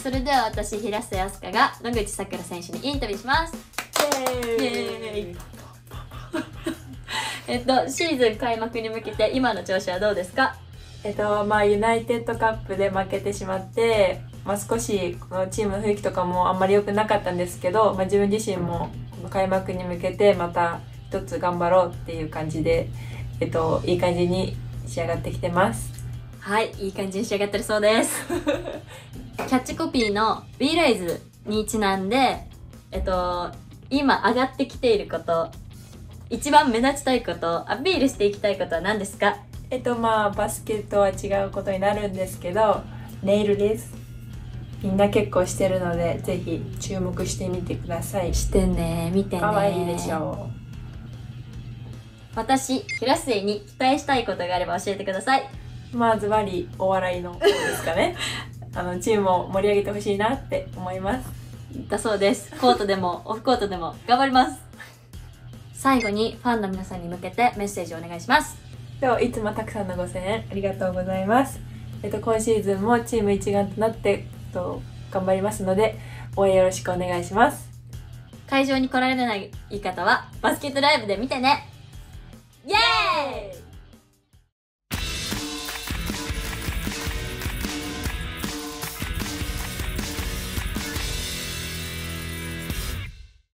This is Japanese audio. それでは私、平下靖香が野口さくら選手にインタビューします。イエーイ。シーズン開幕に向けて今の調子はどうですか？ユナイテッドカップで負けてしまって、少しこのチームの雰囲気とかもあんまり良くなかったんですけど、自分自身もこの開幕に向けてまた一つ頑張ろうっていう感じで、いい感じに仕上がってきてます。はい、いい感じに仕上がってるそうです。キャッチコピーの We Rise にちなんで、今上がってきていること、一番目立ちたいこと、アピールしていきたいことは何ですか？バスケとは違うことになるんですけど、ネイルです。みんな結構してるので、ぜひ注目してみてください。してね、見てね。かわいいでしょう。私、平末に期待したいことがあれば教えてください。ズバリお笑いの方ですかね。チームを盛り上げてほしいなって思います。だそうです。コートでもオフコートでも頑張ります。最後にファンの皆さんに向けてメッセージをお願いします。いつもたくさんのご声援ありがとうございます。今シーズンもチーム一丸となって頑張りますので、応援よろしくお願いします。会場に来られない方はバスケットライブで見てね。イエーイ！